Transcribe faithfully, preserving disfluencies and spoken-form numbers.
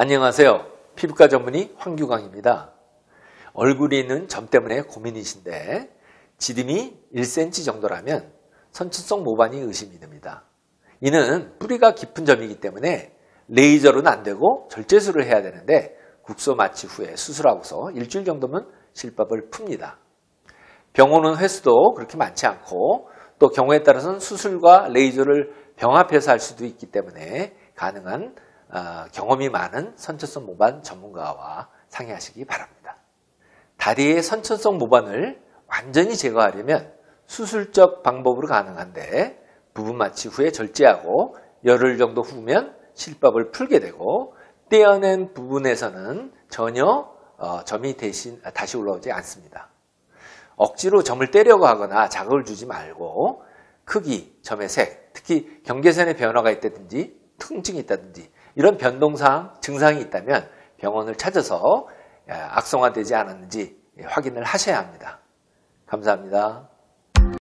안녕하세요. 피부과 전문의 황규광입니다. 얼굴에 있는 점 때문에 고민이신데 지름이 일 센티미터 정도라면 선천성 모발이 의심이 됩니다. 이는 뿌리가 깊은 점이기 때문에 레이저로는 안 되고 절제술을 해야 되는데 국소 마취 후에 수술하고서 일주일 정도면 실밥을 풉니다. 병원 온 횟수도 그렇게 많지 않고 또 경우에 따라서는 수술과 레이저를 병합해서 할 수도 있기 때문에 가능한 어, 경험이 많은 선천성 모발 전문가와 상의하시기 바랍니다. 다리의 선천성 모발을 완전히 제거하려면 수술적 방법으로 가능한데 부분 마취 후에 절제하고 열흘 정도 후면 실밥을 풀게 되고 떼어낸 부분에서는 전혀 어, 점이 대신 다시 올라오지 않습니다. 억지로 점을 떼려고 하거나 자극을 주지 말고 크기, 점의 색, 특히 경계선의 변화가 있다든지 통증이 있다든지 이런 변동사항, 증상이 있다면 병원을 찾아서 악성화되지 않았는지 확인을 하셔야 합니다. 감사합니다.